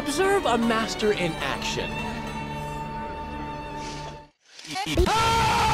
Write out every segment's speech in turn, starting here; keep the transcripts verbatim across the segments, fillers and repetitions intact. Observe a master in action. Ah!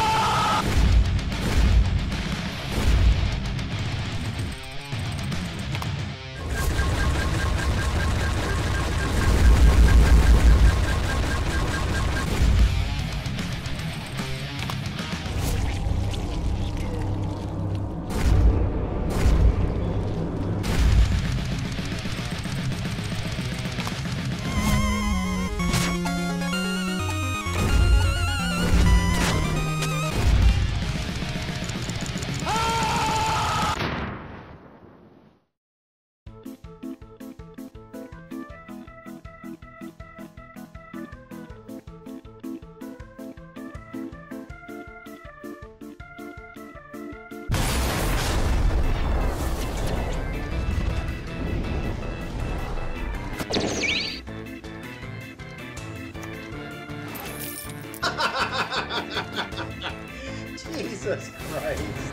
Jesus Christ.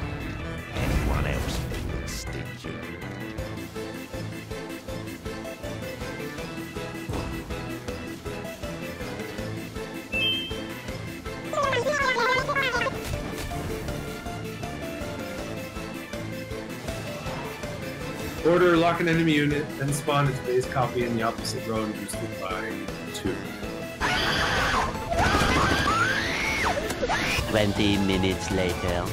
Anyone else would stick you. Order, lock an enemy unit, then spawn its base copy in the opposite row and boosted by two. Twenty minutes later.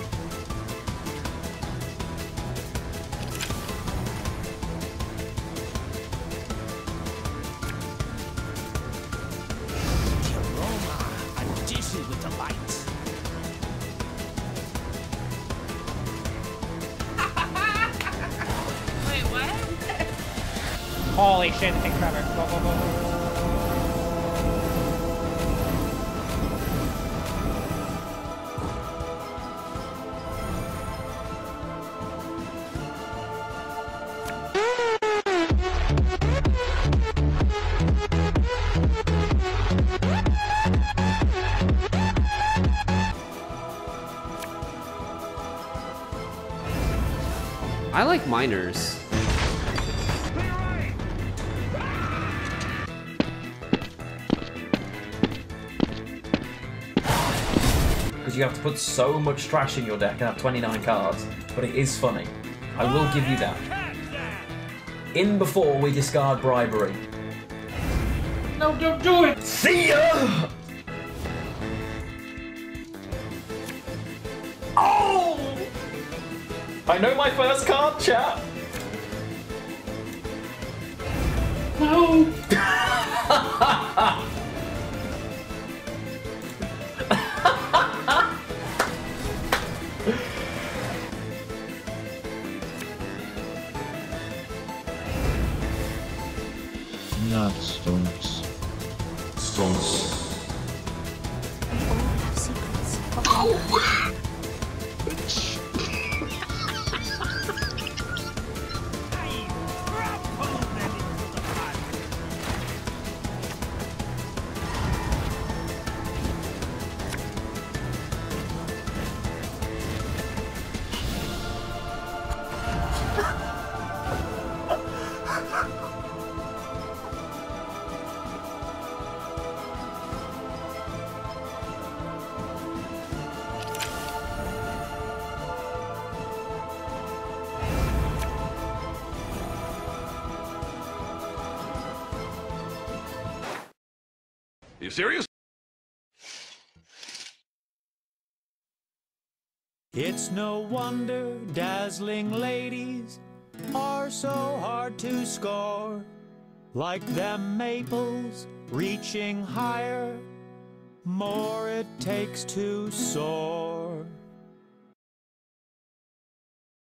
Wait, what? Holy shit, take forever. Go, go, go, go. I like miners. Because you have to put so much trash in your deck and have twenty-nine cards, but it is funny. I will give you that. In before we discard bribery. No, don't do it! See ya! I know my first card, chat! No! Not stones. Stones. We all have secrets. Oh! Are you serious? It's no wonder dazzling ladies are so hard to score. Like them maples reaching higher, more it takes to soar.